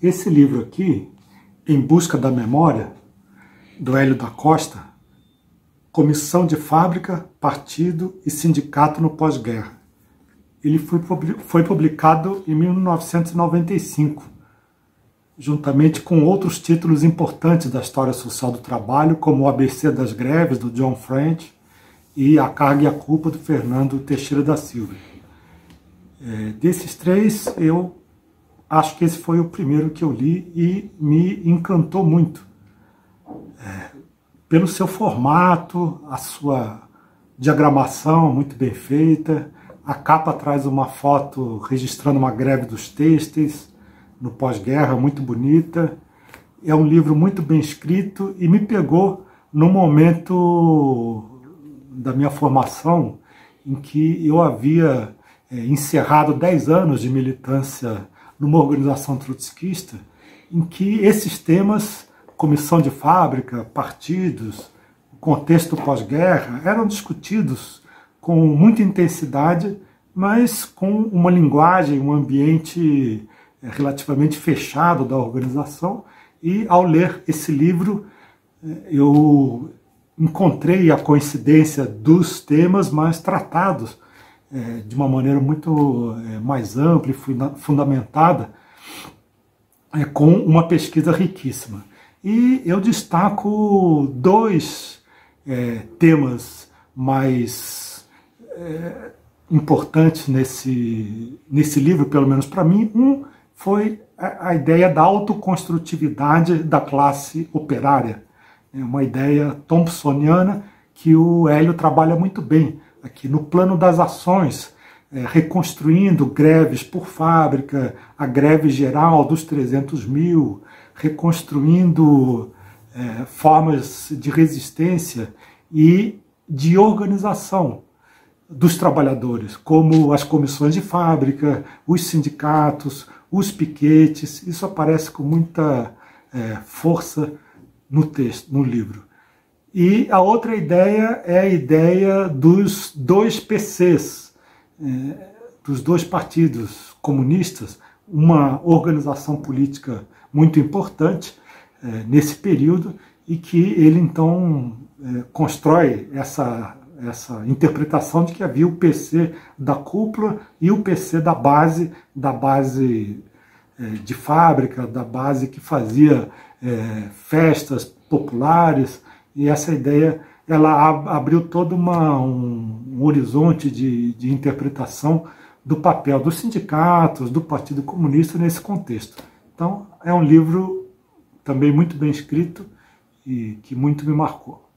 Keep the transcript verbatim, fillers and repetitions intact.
Esse livro aqui, Em Busca da Memória, do Hélio da Costa, Comissão de Fábrica, Partido e Sindicato no Pós-Guerra. Ele foi publicado em mil novecentos e noventa e cinco, juntamente com outros títulos importantes da história social do trabalho, como O A B C das Greves, do John French, e A Carga e a Culpa, do Fernando Teixeira da Silva. É, desses três, eu acho que esse foi o primeiro que eu li e me encantou muito. É, pelo seu formato, a sua diagramação muito bem feita, a capa traz uma foto registrando uma greve dos têxteis no pós-guerra, muito bonita. É um livro muito bem escrito e me pegou no momento da minha formação em que eu havia é, encerrado dez anos de militância numa organização trotskista, em que esses temas, comissão de fábrica, partidos, contexto pós-guerra, eram discutidos com muita intensidade, mas com uma linguagem, um ambiente relativamente fechado da organização. E ao ler esse livro, eu encontrei a coincidência dos temas, mas tratados É, de uma maneira muito é, mais ampla e funda fundamentada, é, com uma pesquisa riquíssima. E eu destaco dois é, temas mais é, importantes nesse, nesse livro, pelo menos para mim. Um foi a, a ideia da autoconstrutividade da classe operária, é uma ideia thompsoniana que o Hélio trabalha muito bem, aqui no plano das ações, é, reconstruindo greves por fábrica, a greve geral dos trezentos mil, reconstruindo é, formas de resistência e de organização dos trabalhadores, como as comissões de fábrica, os sindicatos, os piquetes. Isso aparece com muita é, força no texto, no livro. E a outra ideia é a ideia dos dois P Cs, dos dois partidos comunistas, uma organização política muito importante nesse período, e que ele então constrói essa, essa interpretação de que havia o P C da cúpula e o P C da base, da base de fábrica, da base que fazia festas populares. E essa ideia, ela abriu todo uma, um, um horizonte de, de interpretação do papel dos sindicatos, do Partido Comunista nesse contexto. Então, é um livro também muito bem escrito e que muito me marcou.